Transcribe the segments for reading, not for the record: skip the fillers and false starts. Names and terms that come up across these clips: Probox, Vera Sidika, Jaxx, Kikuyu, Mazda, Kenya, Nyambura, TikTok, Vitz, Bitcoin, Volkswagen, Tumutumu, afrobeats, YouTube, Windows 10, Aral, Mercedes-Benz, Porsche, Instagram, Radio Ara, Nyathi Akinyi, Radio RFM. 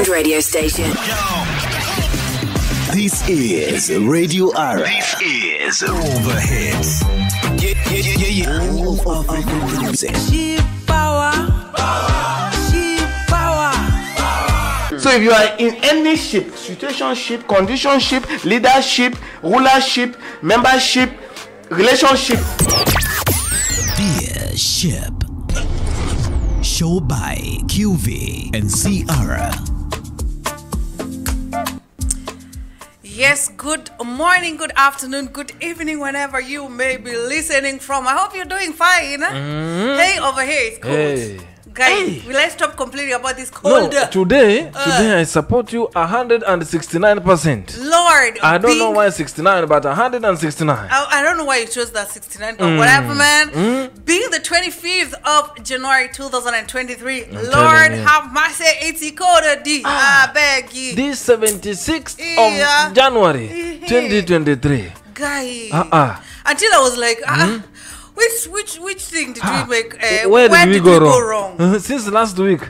underground radio station. This is Radio Ara. This is all the hits. All of the music. So if you are in any ship, situationship, conditionship, leadership, rulership, membership, relationship. Dear Ship. Show by QV and Ciara. Yes, good morning, good afternoon, good evening, whenever you may be listening from. I hope you're doing fine. Hey, over here, it's cold. Hey. Guys, will I stop complaining about this cold? No, today I support you 169%. Lord, I don't know why 69, but 169. I don't know why you chose that 69, but whatever, man. Being the 25th of January 2023, I'm Lord have mercy, it's cold. I beg you. This 76th of January 2023. Guys, until I was like, Which thing did we make? Where did we go wrong? Since last week,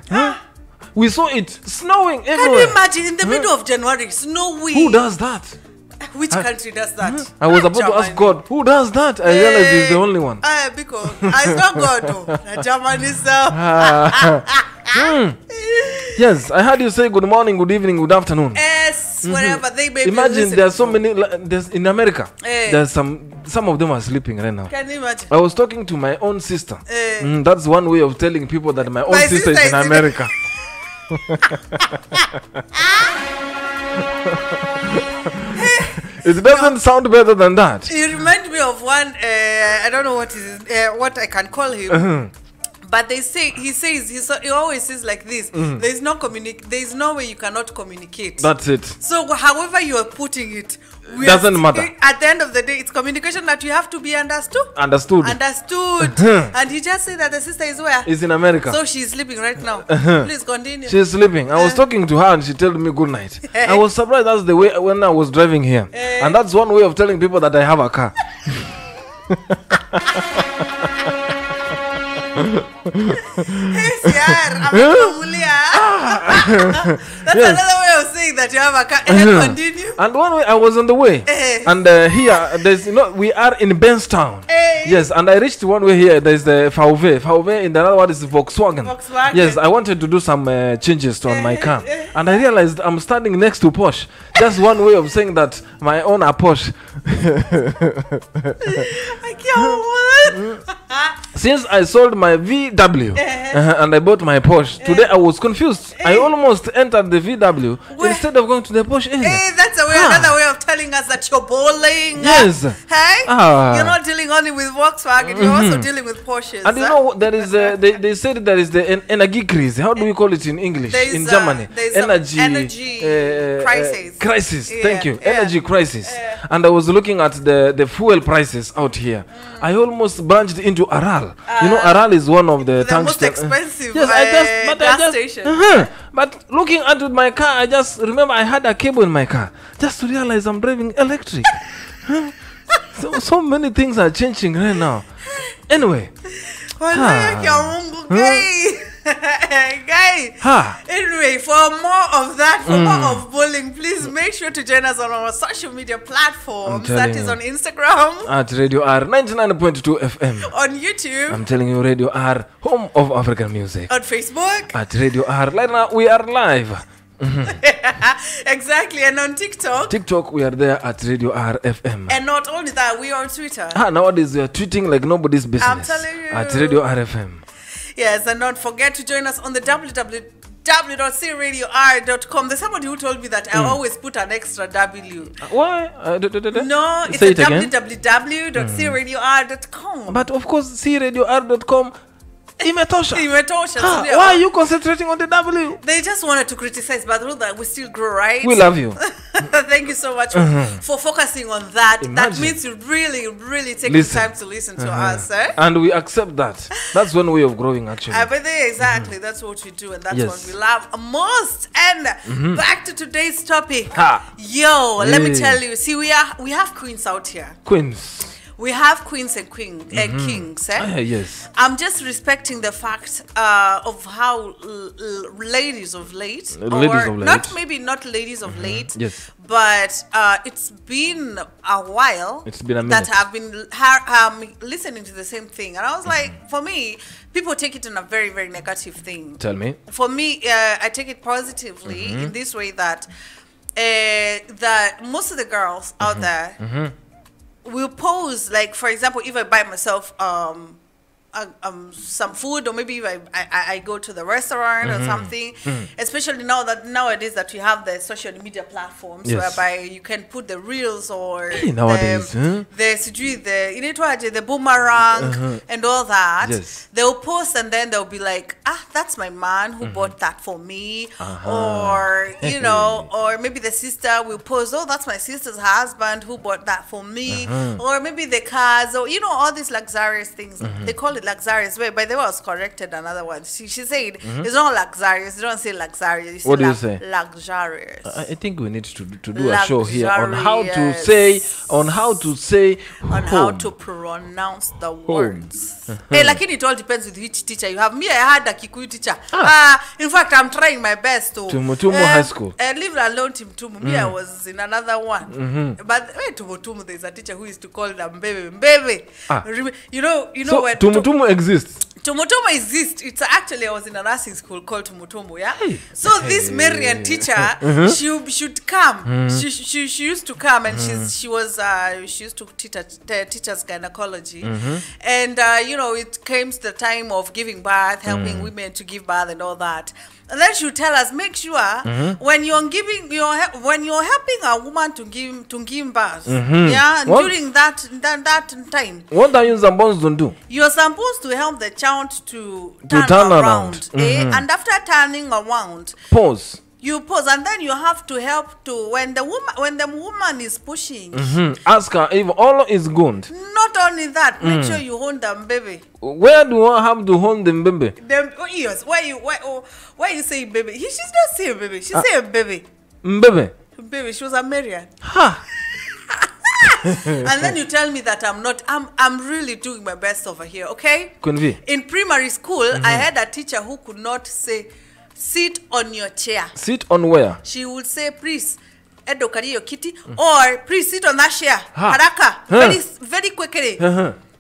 we saw it snowing everywhere. Can you imagine in the middle of January snowing? Who does that? Which country does that? I was about to ask God, who does that? I realized he's the only one. Because I saw God. Germany Yes, I heard you say good morning, good evening, good afternoon. Yes, whatever they may be. Imagine there are so many. There's in America. There's some of them are sleeping right now. Can you imagine? I was talking to my own sister. That's one way of telling people that my own sister is in America. It doesn't sound better than that. It reminds me of one. I don't know what I can call him. But they say he always says like this. There's no way you cannot communicate. That's it. So however you are putting it, doesn't matter. At the end of the day, it's communication that you have to be understood. And he just said that the sister is where? Is in America. So she's sleeping right now. Please continue. She's sleeping. I was talking to her and she told me good night. I was surprised. That's the way when I was driving here. And that's one way of telling people that I have a car. That's another way of saying that you have a car. Continue. And one way I was on the way, and here there's we are in Benstown. Yes, and I reached one way here. There's the VW, in the other one is Volkswagen. Yes, I wanted to do some changes on my car, and I realized I'm standing next to Porsche. That's one way of saying that my own are Porsche. I can't hold it. Since I sold my VW and I bought my Porsche today, I was confused. I almost entered the VW instead of going to the Porsche area. That's another way of telling us that you're bowling. Yes. Hey, you're not dealing only with Volkswagen. You're also dealing with Porsches. And you know, there is they said there is the energy crisis. How do we call it in English? In Germany, energy crisis. Yeah. Thank you. Yeah. Energy crisis. Yeah. And I was looking at the fuel prices out here. I almost branched into Aral. Aral is one of the most expensive gas station. But looking at my car, I just remember I had a cable in my car. Just to realize I'm driving electric. So many things are changing right now. Anyway. Anyway, for more of that, for more of bowling, please make sure to join us on our social media platforms. That is on Instagram at Radio R 99.2 FM. On YouTube, I'm telling you, Radio R, home of African music. On Facebook at Radio R. Right now we are live. Exactly, and on TikTok we are there at Radio RFM. And not only that, we are on Twitter. Nowadays we are tweeting like nobody's business. I'm telling you, at Radio RFM. Yes, and don't forget to join us on the www.cradior.com. There's somebody who told me that I always put an extra W. Why? No, it's www.cradior.com. But of course, cradior.com. Imetosha. Why are you concentrating on the W? They just wanted to criticize, but we still grow, right? We love you. Thank you so much for focusing on that. Imagine. That means you really, really take the time to listen to us. And we accept that. That's one way of growing, actually. Exactly. That's what we do, and that's what we love most. And back to today's topic. Let me tell you. See, we have queens out here. Queens. we have queens and kings. Eh? Yes. I'm just respecting the fact of how ladies of late, not ladies of late, yes, but it's been a while. It's been a minute that I've been listening to the same thing, and I was like, for me, people take it in a very, very negative thing. Tell me. For me, I take it positively in this way that that most of the girls out there. Will pose, like, for example, if I buy myself some food, or maybe if I go to the restaurant or something, especially now that nowadays that you have the social media platforms whereby you can put the reels or nowadays the boomerang and all that, they'll post and then they'll be like, ah, that's my man who bought that for me, or you know, or maybe the sister will post, oh, that's my sister's husband who bought that for me, or maybe the cars, or you know, all these luxurious things. They call it luxurious way, but they was corrected another one. She said it's not luxurious. You don't say luxurious. You say what do you say? Luxurious. I think we need to do a show here on how to say how to pronounce the words. Hey, like it all depends with which teacher you have. Me, I had a Kikuyu teacher. In fact, I'm trying my best to Tumutumu High School. I lived alone in Tumutumu. Me, I was in another one. But wait, Tumutumu, there's a teacher who used to call them baby. You know. So, Tumutumu exists. Tumutumu exists. It's actually, I was in a nursing school called Tumutumu, yeah. Hey. So this Marian teacher, she should come. She used to come, and she used to teach us gynecology, and you know, it came to the time of giving birth, helping women to give birth and all that. And then she tell us, make sure when you're helping a woman to give birth, yeah, during that time, what are you supposed to do? You're supposed to help the child to turn around. And after turning around, pause. You pause, and then you have to help to when the woman is pushing. Ask her if all is good. Not only that, make sure you hold them, baby. Where do I have to hold them, baby? Yes. Why you say baby? She's not saying baby. She saying baby. Baby. Baby. She was a Marian. Ha. And then you tell me that I'm not. I'm really doing my best over here. Okay. In primary school, I had a teacher who could not say, sit on your chair. Sit on where? She would say, please, edokariyo kitty, or please sit on that chair. Haraka, very quickly.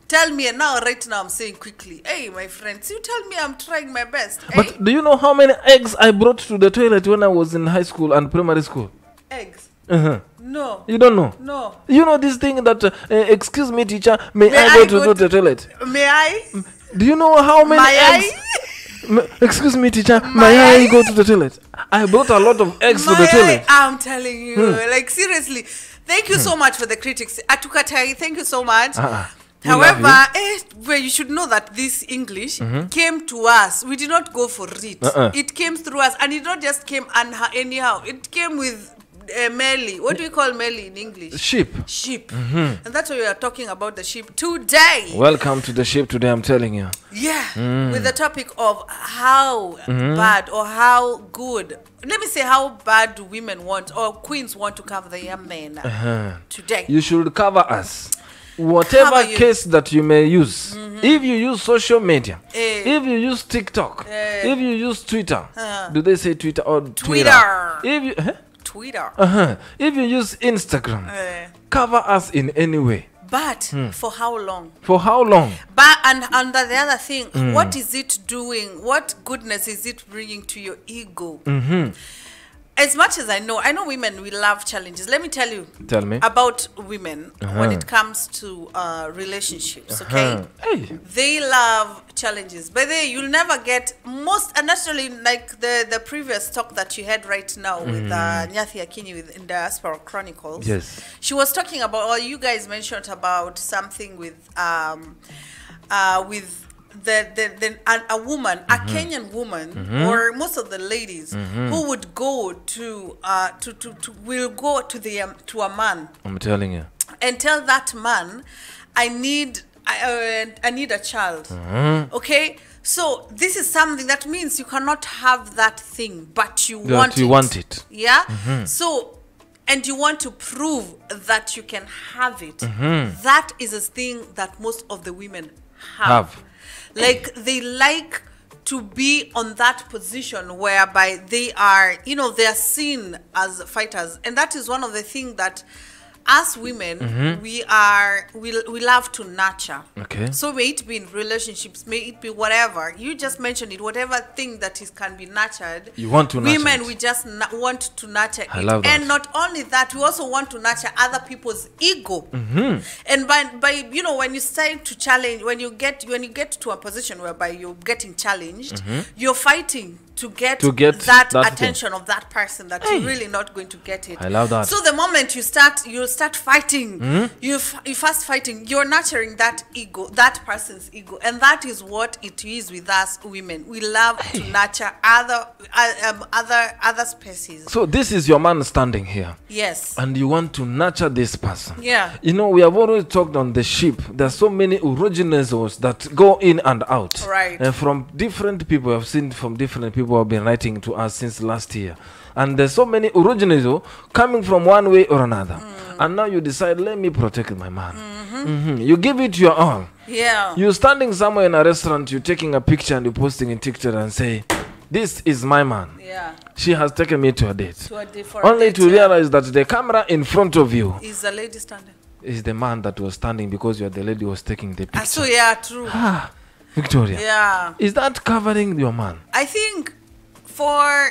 Tell me, and now, right now, I'm saying quickly. Hey, my friends, you tell me I'm trying my best. But do you know how many eggs I brought to the toilet when I was in high school and primary school? Eggs? No. You don't know? No. You know this thing that, excuse me, teacher, may I go to the toilet? May I? Do you know how many eggs? Excuse me, teacher, may I go to the toilet? I brought a lot of eggs to the toilet. I'm telling you, like, seriously. Thank you so much for the critics. Atukatai, thank you so much. However, you should know that this English came to us. We did not go for it. It came through us, and it not just came anyhow. It came with Melly. What do we call Melly in English? Sheep. Sheep. And that's why we are talking about the sheep today. Welcome to the sheep today, I'm telling you. Yeah. With the topic of how bad or how good, let me say, how bad do women want or queens want to cover their men today. You should cover us. Whatever case that you may use, if you use social media, if you use TikTok, if you use Twitter, do they say Twitter or Twitter? If you... Twitter. If you use Instagram, cover us in any way. But for how long? For how long? But and the other thing, what is it doing? What goodness is it bringing to your ego? As much as I know women, we love challenges. Let me tell you. Tell me about women when it comes to relationships. Okay, they love challenges, but you'll never get most. And naturally, like the previous talk that you had right now with Nyathi Akinyi in Diaspora Chronicles. Yes, she was talking about. Or you guys mentioned about something with a woman, a Kenyan woman, or most of the ladies who would go to a man. I'm telling you. And tell that man, I need a child. Okay. So this is something that means you cannot have that thing, but you want it. Yeah. So and you want to prove that you can have it, mm-hmm. that is a thing that most of the women have. Like, they like to be on that position whereby they are, you know, they are seen as fighters. And that is one of the things that as women, mm-hmm. we love to nurture. Okay. So may it be in relationships, may it be whatever. You just mentioned it, whatever thing that is can be nurtured. You want to nurture women, we just want to nurture it. I love that. And not only that, we also want to nurture other people's ego. Mm-hmm. And by you know, when you start to challenge, when you get to a position whereby you're getting challenged, mm-hmm. you're fighting to get that attention of that person that you're really not going to get it. I love that. So the moment you start fighting, mm-hmm. you first fighting, you're nurturing that ego, that person's ego. And that is what it is with us women. We love to nurture other species. So this is your man standing here. Yes. And you want to nurture this person. Yeah. You know, we have already talked on the ship. There are so many originals that go in and out. Right. And from different people, I've seen from different people have been writing to us since last year, and there's so many originals coming from one way or another, and now you decide, let me protect my man. Mm-hmm. Mm-hmm. You give it your all. Yeah. You're standing somewhere in a restaurant, you're taking a picture and you're posting a TikTok and say, this is my man. Yeah. She has taken me to a date, only to realize that the camera in front of you is the lady standing, is the man that was standing, because you're the lady who was taking the picture. So yeah, true. Victoria, yeah, is that covering your man? I think for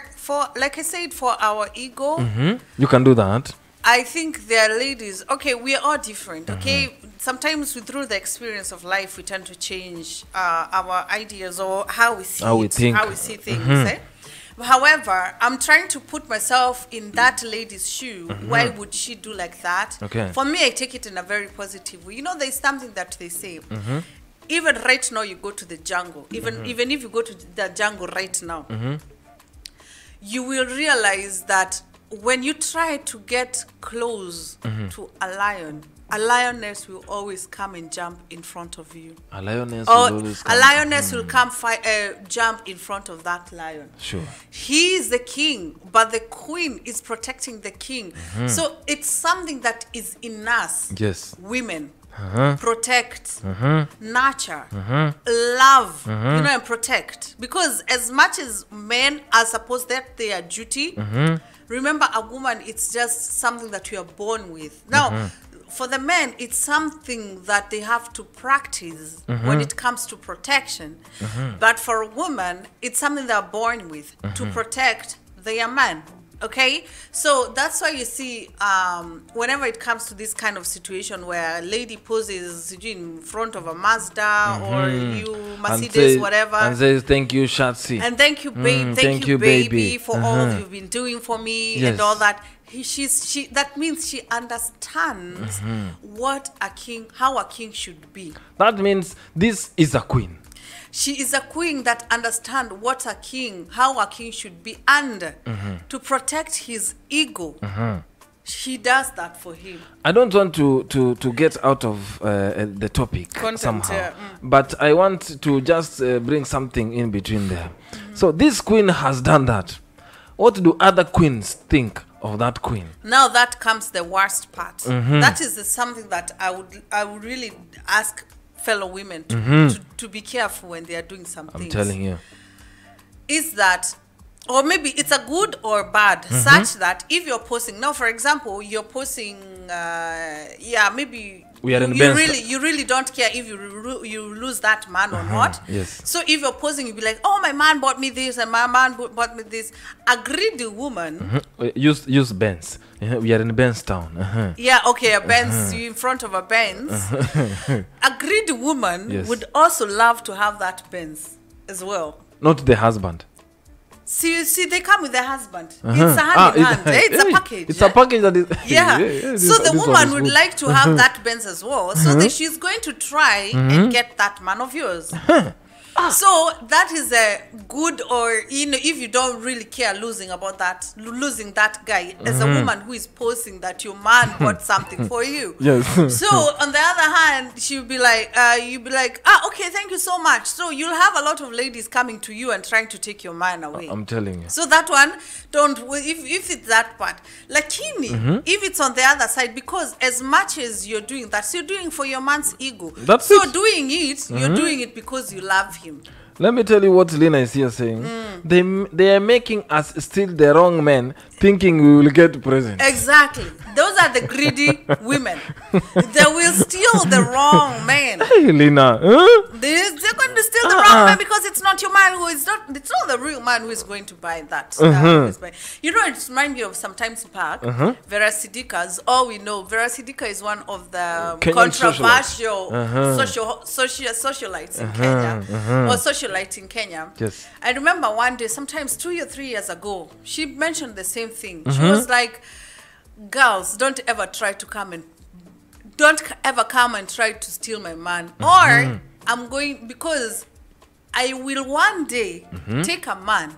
like I said, for our ego, mm-hmm. you can do that. I think there are ladies, okay, we are all different, mm-hmm. okay, sometimes through the experience of life we tend to change our ideas or how we see things, mm-hmm. eh? However, I'm trying to put myself in that lady's shoe. Mm-hmm. Why would she do like that? Okay, for me, I take it in a very positive way. You know, there's something that they say, mm-hmm. even right now, you go to the jungle. Even if you go to the jungle right now, mm-hmm. you will realize that when you try to get close mm-hmm. to a lion, a lioness will always come and jump in front of you. A lioness will always come. A lioness will come jump in front of that lion. Sure. He is the king, but the queen is protecting the king. Mm-hmm. So it's something that is in us, yes, women. Uh-huh. Protect, uh-huh. nurture, uh-huh. love, uh-huh. you know, and protect. Because as much as men are supposed that they are duty, uh-huh. remember, a woman, it's just something that you are born with. Now, uh-huh. for the men, it's something that they have to practice uh-huh. when it comes to protection. Uh-huh. But for a woman, it's something they are born with, uh-huh. to protect their man. Okay, so that's why you see whenever it comes to this kind of situation where a lady poses in front of a Mazda mm-hmm. or you Mercedes, and say, whatever, and says, thank you, Shatsi, and thank you, babe, thank you baby for uh-huh. all you've been doing for me, yes. and all that. That means she understands mm-hmm. how a king should be. That means this is a queen. She is a queen that understands what a king, how a king should be, and mm-hmm. to protect his ego. Mm-hmm. She does that for him. I don't want to get out of the topic somehow, yeah. mm. but I want to just bring something in between there. Mm-hmm. So this queen has done that. What do other queens think of that queen? Now that comes the worst part. Mm-hmm. That is something that I would really ask fellow women to be careful when they are doing something. I'm telling you. Is that, or maybe it's a good or bad, mm-hmm. such that if you're posting, now for example, you're posting, maybe you really don't care if you lose that man or not. Yes. So if you're posting, you'll be like, oh, my man bought me this and my man bought me this. A greedy woman. Mm-hmm. Use Benz. Yeah, we are in Benz town. Uh-huh. Yeah, okay, a Benz, uh-huh. you're in front of a Benz. Uh-huh. A greedy woman, yes. would also love to have that Benz as well. Not the husband. See, they come with their husband. Uh-huh. It's a hand in hand. It's a package. It's a package that is... yeah. So the woman would like to have that Benz as well. So she's going to try and get that man of yours. So that is a good, or if you don't really care losing that guy as a woman who is posting that your man bought something for you. Yes. So on the other hand, she'll be like, you'll be like, ah, okay, thank you so much. So you'll have a lot of ladies coming to you and trying to take your man away. I'm telling you. So that one, if it's that part, lakini if it's on the other side, because as much as you're doing that, you're doing for your man's ego. That's so it. Doing it, you're doing it because you love him. Let me tell you what Lena is here saying. They are making us still the wrong men, thinking we will get presents. Exactly. Those are the greedy women. They will steal the wrong men. Hey, Lena. Huh? They're going to steal the wrong man, because it's not your man who is not. It's not the real man who is going to buy that. You know, it reminds me of sometimes back Vera Sidika. All we know, Vera Sidika is one of the controversial socialites in Kenya, or socialite in Kenya. Yes. I remember one day, sometimes 2 or 3 years ago, she mentioned the same thing. She was like, girls, don't ever try to steal my man, or I'm going, because I will one day take a man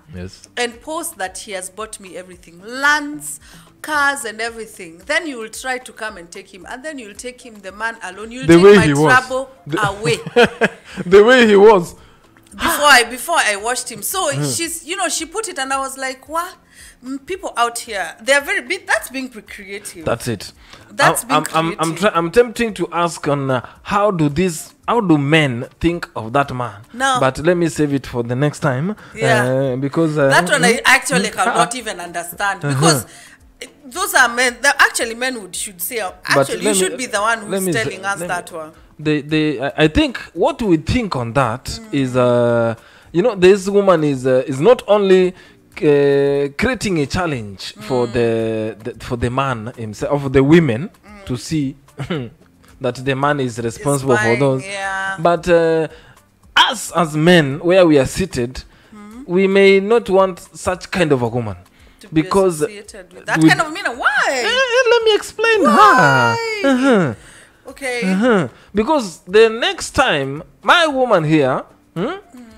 and post that he has bought me everything, lands, cars and everything. Then you will try to come and take him, and then you'll take him, the man alone. You'll take my trouble away. The way he was before I watched him. So she's, she put it, and I was like, what? People out here, they are very big. That's being creative. That's it. That's being creative. I'm tempting to ask on how do men think of that man? No. But let me save it for the next time. Yeah. Because that one I actually cannot even understand, because those are men. Actually, men should say. Actually, you should be the one who's telling us that one. I think what we think on that is, this woman is not only creating a challenge for the man himself, for the women to see that the man is responsible for those. Yeah. But us as men, where we are seated, we may not want such kind of a woman. Because that kind of woman, why? Let me explain. Why? Okay. Because the next time my woman here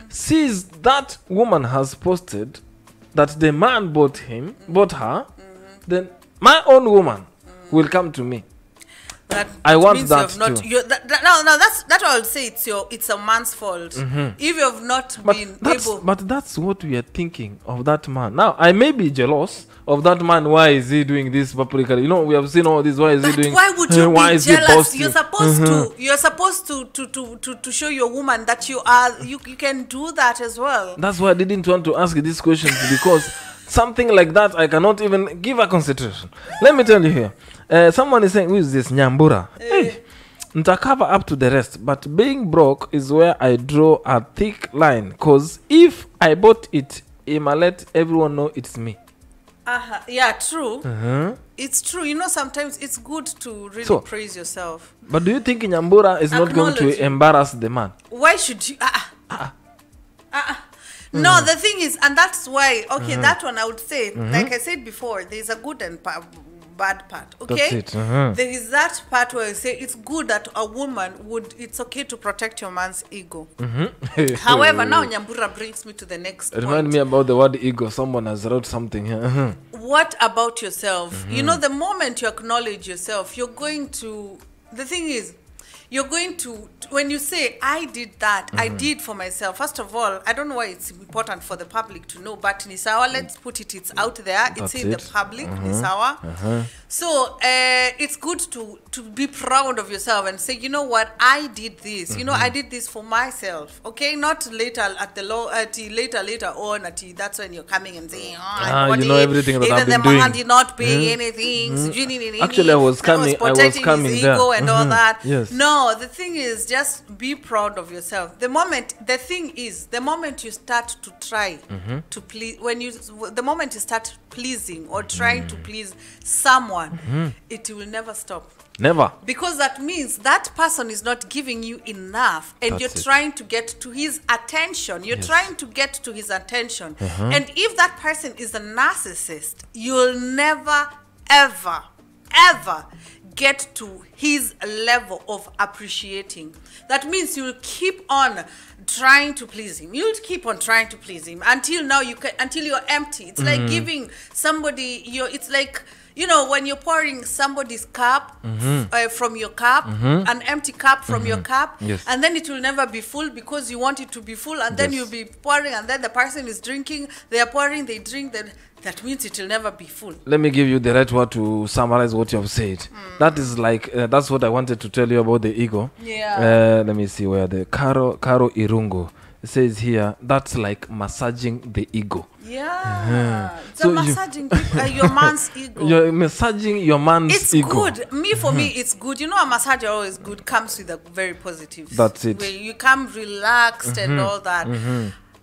sees that woman has posted that the man bought her, then my own woman will come to me. That I want that. No, that's what I would say. It's a man's fault. If you have not been able. But that's what we are thinking of that man. Now, I may be jealous of that man. Why is he doing this publicly? We have seen all this. Why is he doing? Why would you be jealous? You're supposed to. You're supposed to show your woman that you are. You can do that as well. That's why I didn't want to ask these questions, because something like that I cannot even give a consideration. Let me tell you here. Someone is saying, who is this Nyambura? Hey, Ntakava up to the rest, but being broke is where I draw a thick line, because if I bought it, I must let everyone know it's me. Yeah, true. It's true. Sometimes it's good to really praise yourself. But do you think Nyambura is not going to embarrass the man? Why should you? No, the thing is, and that's why, that one I would say, like I said before, there's a good and bad part. Okay, there is that part where you say it's good that a woman would, it's okay to protect your man's ego. However, now Nyambura brings me to the next point. Remind me about the word ego. Someone has wrote something here. What about yourself? The moment you acknowledge yourself, you're going to, the thing is, you're going to, when you say, I did that, I did for myself. First of all, I don't know why it's important for the public to know, but Nisawa, let's put it, it's out there. It's in the public, Nisawa. So it's good to be proud of yourself and say, you know what, I did this. I did this for myself. Okay, not later at the law, later on. That's when you're coming and saying, everything that I've been doing. Even the man did not pay anything. Actually, I was coming his ego there. And all that. Yes. No. The thing is, just be proud of yourself. The moment you start to try to please, the moment you start pleasing or trying to please someone, it will never stop. Never. Because that means that person is not giving you enough, and you're trying to get to his attention. You're trying to get to his attention. And if that person is a narcissist, you'll never, ever, ever get to his level of appreciating. That means you will keep on trying to please him. You'll keep on trying to please him until now you can, until you're empty. It's like giving somebody your, it's like, you know, when you're pouring somebody's cup from your cup, an empty cup from your cup, and then it will never be full because you want it to be full, and then you'll be pouring, and then the person is drinking, they are pouring, they drink, then that means it will never be full. Let me give you the right word to summarize what you have said. That is like, that's what I wanted to tell you about the ego. Yeah. Let me see where the Caro Irungo says here, that's like massaging the ego. Yeah, so massaging your man's ego. You're massaging your man's ego. It's good. For me, it's good. You know, a massage always good. Comes with a very positive. That's it. Where you come relaxed and all that.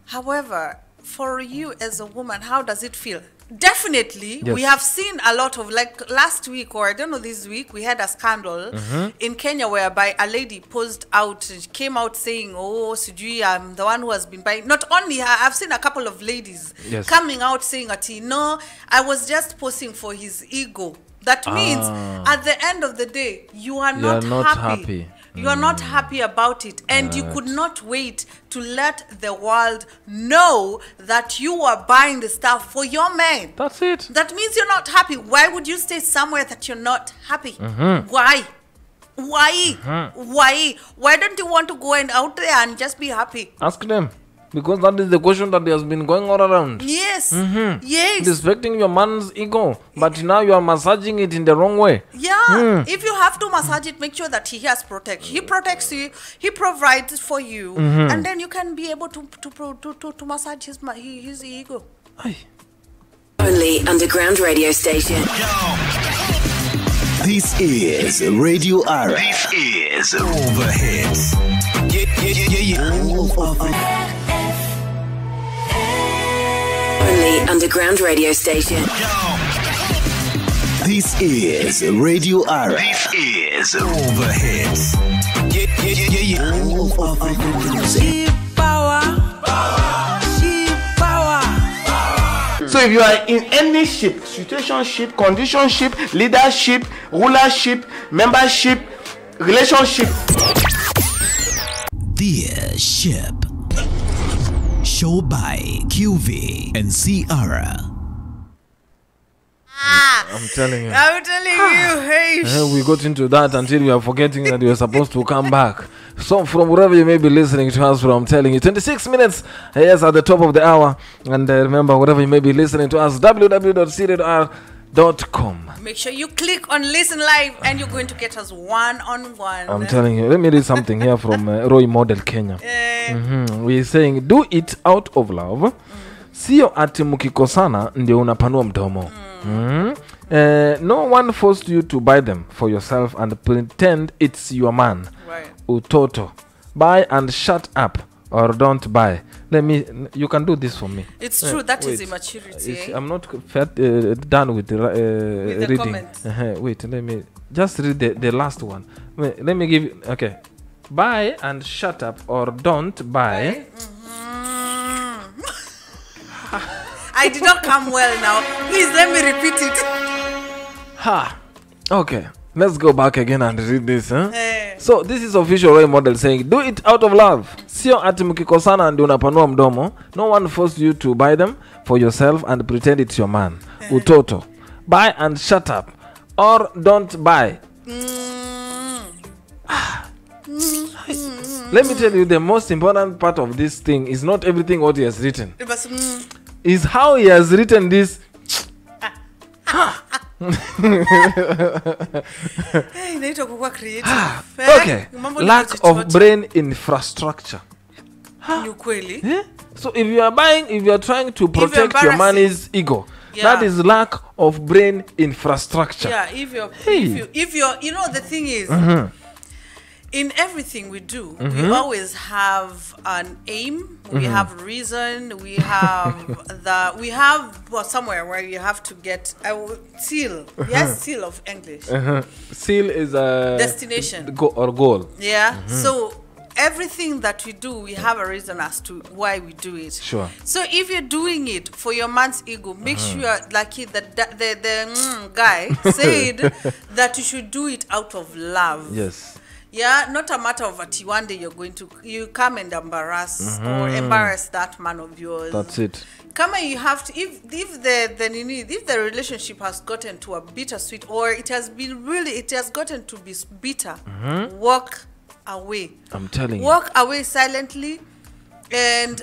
However, for you as a woman, how does it feel? Definitely, we have seen a lot of, like last week or I don't know this week, we had a scandal in Kenya whereby a lady posed out, came out saying, oh, Sujui, I'm the one who has been buying. Not only her, I've seen a couple of ladies coming out saying, no, I was just posing for his ego. That means at the end of the day, you are not happy. You are not happy about it, and you could not wait to let the world know that you are buying the stuff for your man. That's it. That means you're not happy. Why would you stay somewhere that you're not happy? Why? Why don't you want to go and out there and just be happy? Ask them. Because that is the question that has been going all around. Yes. Yes. Respecting your man's ego. But now you are massaging it in the wrong way. Yeah. If you have to massage it, make sure that he has protection. He protects you. He provides for you. And then you can be able to massage his ego. Aye. Only underground radio station. This is Radio Ara. This is Overheads. Only underground radio station. This is Radio Ara. This is Overheads. She power. She power. So if you are in any ship, situationship, conditionship, leadership, rulership, membership, relationship. Dear Ship. Show by QV and Ciara. I'm telling you. I'm telling you. Hey. We got into that until we are forgetting that we are supposed to come back. So from wherever you may be listening to us from, telling you 26 minutes yes at the top of the hour, and remember wherever you may be listening to us, www.cr.com. Make sure you click on Listen Live and you're going to get us one-on-one. I'm telling you. Let me read something here from Roy Model Kenya. We're saying, do it out of love. Sio ati mukikosana ndio unapanua mdomo. No one forced you to buy them for yourself and pretend it's your man. Right. Utoto. Buy and shut up. Or don't buy. Let me. You can do this for me. It's true. That is immaturity. I'm not done with the reading. Comments. Wait. Let me just read the last one. Wait, let me give. Okay. Buy and shut up, or don't buy. I did not come well now. Please let me repeat it. Okay. Let's go back again and read this. So this is official Roy Model saying, do it out of love. Sio ati mkikosana ndio unapanua mdomo. No one forced you to buy them for yourself and pretend it's your man. Utoto. Buy and shut up. Or don't buy. Let me tell you, the most important part of this thing is not everything what he has written. Is how he has written this. Okay. Lack of brain infrastructure. So if you are buying, if you are trying to protect your man's ego, that is lack of brain infrastructure. Yeah, if you're you know, the thing is, in everything we do, we always have an aim. We have reason. We have well, somewhere where you have to get a seal. Yes, seal of English. Seal is a destination or goal. Yeah. So everything that we do, we have a reason as to why we do it. Sure. So if you're doing it for your man's ego, make sure, like the guy said, that you should do it out of love. Yes. Yeah, not a matter of that one day you're going to, you come and embarrass or embarrass that man of yours. That's it. Come on, you have to, if the relationship has gotten to a bittersweet, or it has been really, it has gotten to be bitter, walk away. I'm telling you. Walk away silently. And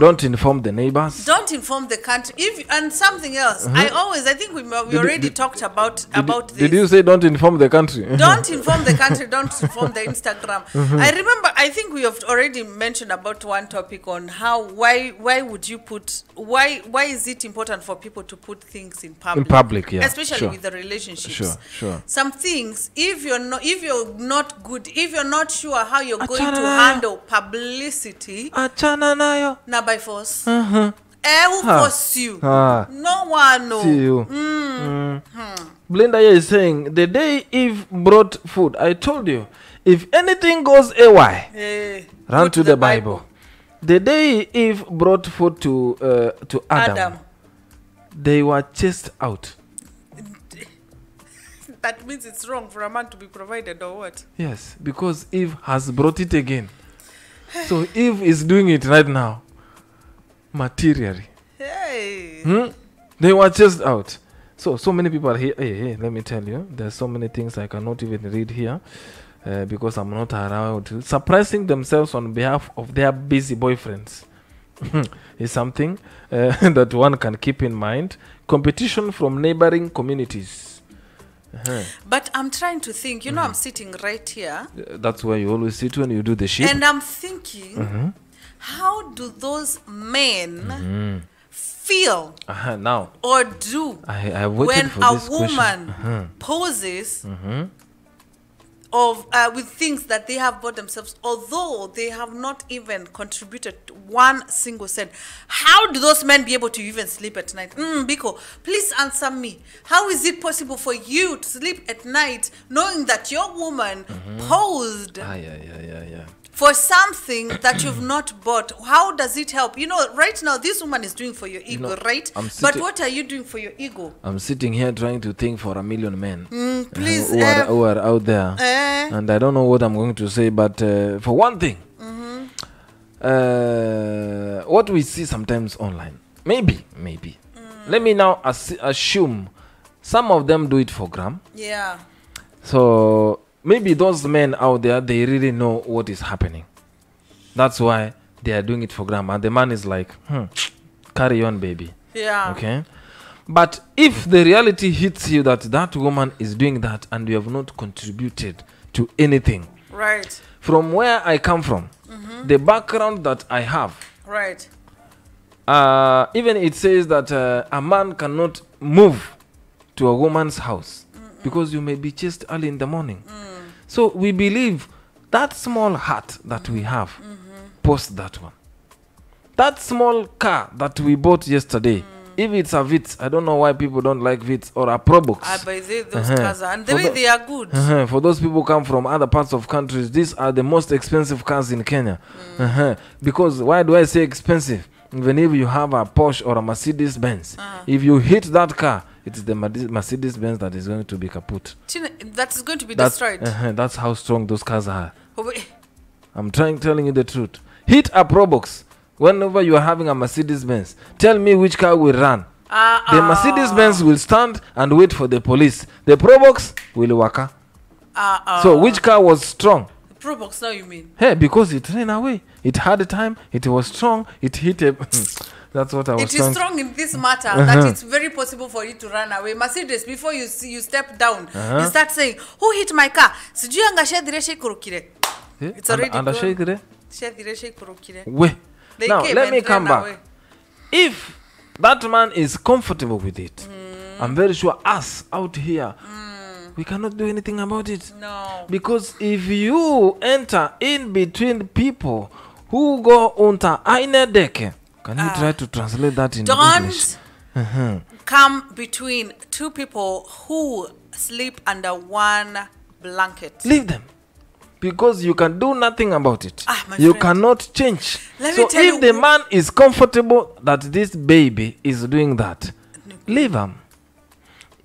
don't inform the neighbors, don't inform the country. And something else, I think we already talked about this. Did you say don't inform the country? Don't inform the country, don't inform the Instagram. I remember, I think we have already mentioned about one topic on how why is it important for people to put things in public? Yeah, especially with the relationships. Some things, if you're not sure how you're going to handle publicity, not by force. I will force you. No one knows. Blender is saying, the day Eve brought food, I told you, if anything goes away, run to the Bible. The day Eve brought food to Adam, they were chased out. That means it's wrong for a man to be provided, or what? Yes, because Eve has brought it again. So Eve is doing it right now, materially. They were chased out. So many people are here. Let me tell you, there's so many things I cannot even read here because I'm not around. Suppressing themselves on behalf of their busy boyfriends is something that one can keep in mind. Competition from neighboring communities. But I'm trying to think, you know, I'm sitting right here. That's where you always sit when you do the shit. And I'm thinking, how do those men feel now, or do when a woman poses with things that they have bought themselves, although they have not even contributed one single cent? How do those men be able to even sleep at night? Biko, please answer me. How is it possible for you to sleep at night knowing that your woman posed for something that you've not bought? How does it help? You know, right now this woman is doing for your ego, right? But what are you doing for your ego? I'm sitting here trying to think for a million men please, who are out there, and I don't know what I'm going to say, but for one thing, what we see sometimes online, maybe let me now assume some of them do it for gram. So maybe those men out there, they really know what is happening. That's why they are doing it for gram, and the man is like, carry on, baby. Okay, but if the reality hits you that that woman is doing that and you have not contributed to anything, right? From where I come from, the background that I have, right? Even it says that a man cannot move to a woman's house because you may be chased early in the morning. So we believe that small hat that we have, post that one. That small car that we bought yesterday, if it's a Vitz, I don't know why people don't like Vitz or a Probox. Those cars are, and the way they are good. For those people come from other parts of countries, these are the most expensive cars in Kenya. Because why do I say expensive? Even if you have a Porsche or a Mercedes Benz, if you hit that car, it's the Mercedes Benz that is going to be kaput. That is going to be destroyed. That's how strong those cars are. I'm telling you the truth. Hit a Probox. Whenever you are having a Mercedes-Benz, tell me which car will run. The Mercedes-Benz will stand and wait for the police. The Probox will waka. So which car was strong? The Probox, now you mean? Hey, because it ran away. It had a time. It was strong. It hit a... That's what I was saying. It is strong in this matter that it's very possible for you to run away. Mercedes, before you step down, you start saying, who hit my car? It's already gone. Now, let me come back. If that man is comfortable with it, I'm very sure us out here, we cannot do anything about it. No. Because if you enter in between people who go onto eine Decke, can you try to translate that in English? Don't come between two people who sleep under one blanket. Leave them. because you can do nothing about it. You friend. Cannot change. So if the man is comfortable that this baby is doing that, leave him.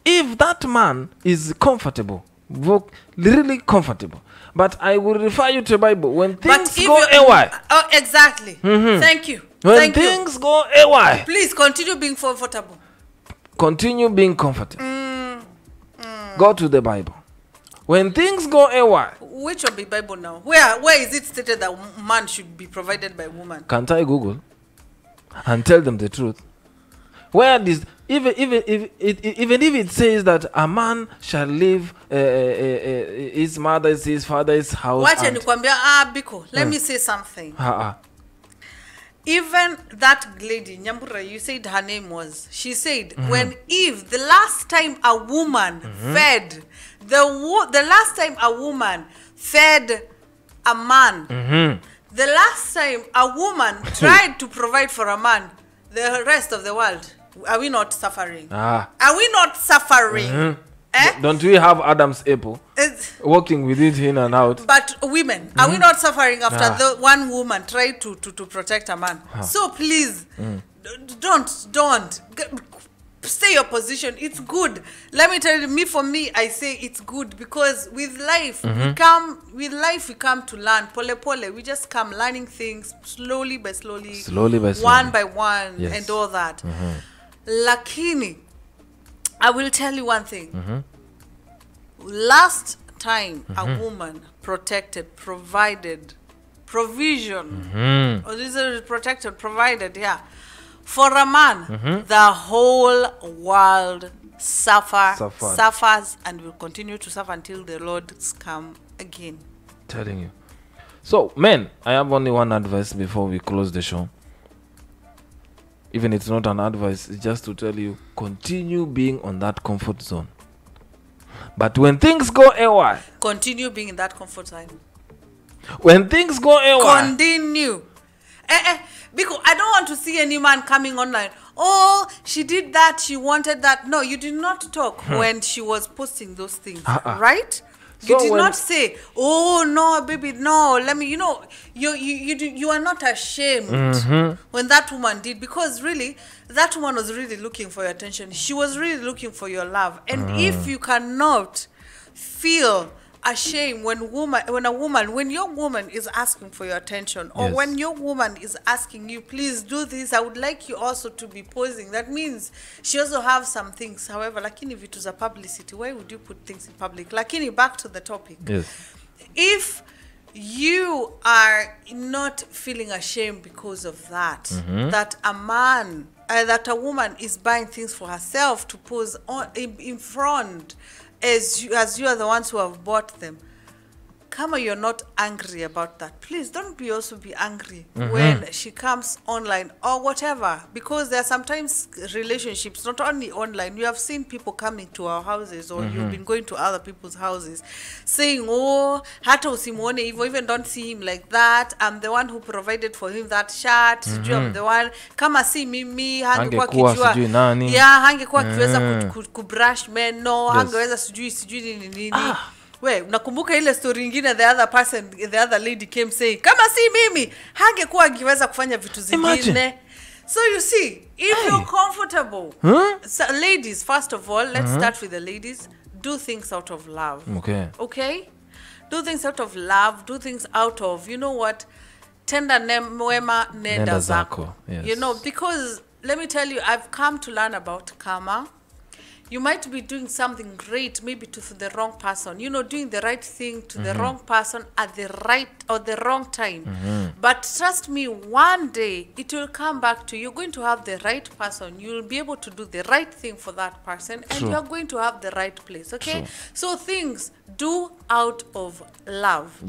If that man is comfortable, really comfortable, but I will refer you to the Bible. When things go awry. Oh, exactly. Mm-hmm. Thank you. When things go awry. Please continue being comfortable. Continue being comfortable. Go to the Bible. When things go awry. Which of the Bible now? Where is it stated that man should be provided by woman? Can't I Google and tell them the truth? Where this even if it says that a man shall leave his mother's, his father's house. What and let me say something. Even that lady, Nyambura, you said her name was, she said, when Eve, the last time a woman fed, the last time a woman fed a man, the last time a woman tried to provide for a man, the rest of the world, are we not suffering? Are we not suffering? Eh? Don't we have Adam's apple walking with it in and out? But women, are we not suffering after the one woman tried to protect a man? So please, don't. Stay your position. It's good. Let me tell you, for me, I say it's good because with life, we come to learn. Pole pole, we just come learning things slowly by slowly. One by one, yes. And all that. Lakini, I will tell you one thing. Last time a woman provided, provision. Or this is protected, provided, yeah. For a man, the whole world suffers and will continue to suffer until the Lord comes again. Telling you. So, men, I have only one advice before we close the show. Even it's not an advice, it's just to tell you, continue being on that comfort zone. But when things go awry, continue being in that comfort zone. When things go awry, continue. Because I don't want to see any man coming online. Oh, she did that. She wanted that. No, you did not talk when she was posting those things, right? So you did not say, "Oh no, baby, no." Let me. You know, you are not ashamed when that woman did, because really, that woman was really looking for your attention. She was really looking for your love. And if you cannot feel ashamed when your woman is asking for your attention, or when your woman is asking you, please do this, I would like you also to be posing. That means she also have some things. However, lakini if it was a publicity, why would you put things in public? Lakini back to the topic. If you are not feeling ashamed because of that, that a man, that a woman is buying things for herself to pose on in front, as you are the ones who have bought them, Kama, you're not angry about that. Please don't also be angry when she comes online or whatever, because there are sometimes relationships, not only online. You have seen people coming to our houses, or you've been going to other people's houses saying, "Oh, hata usimwone hivyo, even don't see him like that. I'm the one who provided for him that shirt. I'm the one. Kama si mimi, hangekuwa kijua. Yeah, hangekuwa kiweza kubrush men. No, hangeweza sijui nini." Unakumbuka ile story ingine, the other lady came saying, "Kama si mimi, hangekuwa akiweza kufanya vitu zingine." So you see, if you're comfortable, so ladies, first of all, let's start with the ladies. Do things out of love. Okay? Do things out of love. Do things out of, you know what? Tenda mwema nenda zako. You know, because let me tell you, I've come to learn about karma. You might be doing something great, maybe to the wrong person. You know, doing the right thing to the wrong person at the right or the wrong time. But trust me, one day it will come back to you. You're going to have the right person. You'll be able to do the right thing for that person, and you're going to have the right place. Okay? So things do out of love.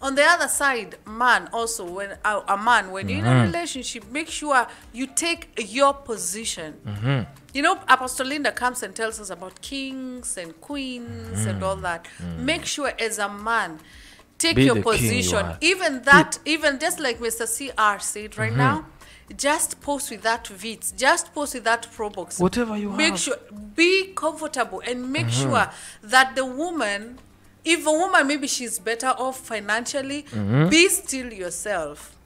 On the other side, man also, when a man, when you're in a relationship, make sure you take your position. You know, Apostle Linda comes and tells us about kings and queens and all that. Make sure as a man, take your position. Even just like Mr. CR said right now, just post with that Vitz, just post with that Probox. Whatever you have. Make sure, be comfortable, and make sure that the woman If a woman, maybe she's better off financially, be still yourself.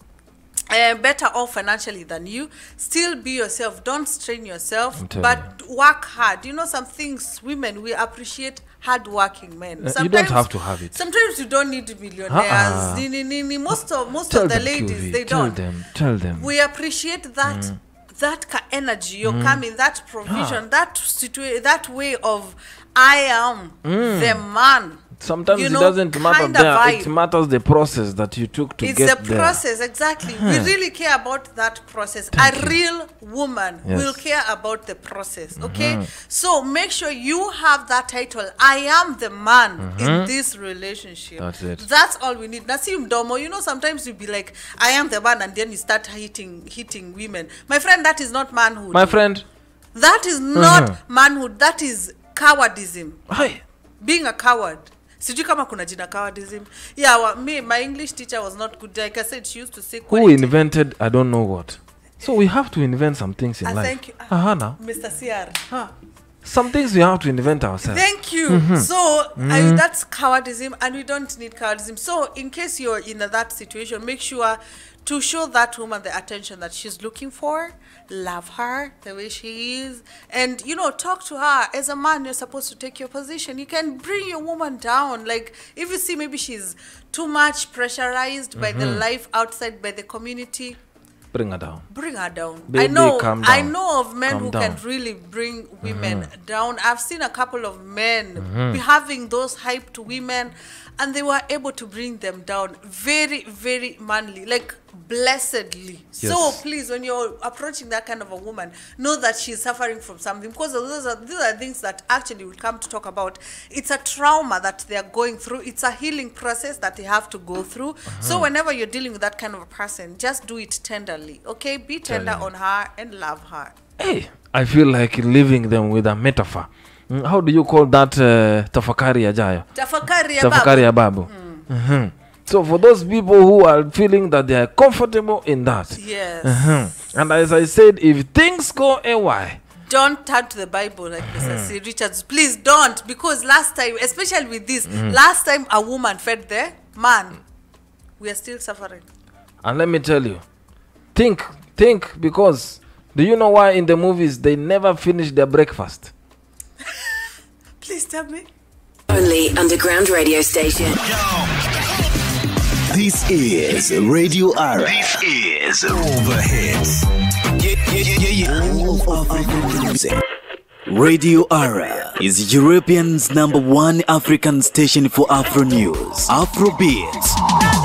Better off financially than you, still be yourself. Don't strain yourself, but work hard. You know, some things, women, we appreciate hard-working men. Sometimes, you don't have to have it. Sometimes you don't need millionaires. Most of the ladies, they don't. Tell them. We appreciate that. That energy, you're coming, that provision, that that way of I am the man. Sometimes it doesn't matter there, it matters the process that you took to get there. It's the process, exactly. We really care about that process. A real woman will care about the process, okay? So make sure you have that title, I am the man in this relationship. That's it. That's all we need. Nasim Domo, you know, sometimes you'll be like, I am the man, and then you start hitting women. My friend, that is not manhood. My friend. That is not manhood. That is cowardism. Hi. Being a coward. Yeah, my English teacher was not good. Like I said, she used to say quality. Who invented I don't know what? So we have to invent some things in life. Thank you. Mr. CR. Some things we have to invent ourselves. Thank you. So that's cowardism, and we don't need cowardism. So in case you're in that situation, make sure to show that woman the attention that she's looking for, love her the way she is, and, you know, talk to her. As a man, you're supposed to take your position. You can bring your woman down. Like, if you see maybe she's too much pressurized by the life outside, by the community, bring her down. Bring her down. Baby, I know of men who can really bring women down. I've seen a couple of men be having those hyped women, and they were able to bring them down very, very manly, like blessedly. Yes. So please, when you're approaching that kind of a woman, know that she's suffering from something, because these are things that actually we'll come to talk about. It's a trauma that they are going through. It's a healing process that they have to go through. So whenever you're dealing with that kind of a person, just do it tenderly, okay? Be tender on her and love her. Hey, I feel like leaving them with a metaphor. How do you call that? Tafakari ajaya. Tafakari ababu. So for those people who are feeling that they are comfortable in that, yes. And as I said, if things go awry, don't turn to the Bible like Mr. Richards. Please don't, because last time, especially with this, last time a woman fed the man, we are still suffering. And let me tell you, think, because do you know why in the movies they never finish their breakfast? Please tell me. Only underground radio station. This is Radio Ara. This is Overheads. Radio Ara is Europeans' #1 African station for Afro news, Afrobeats.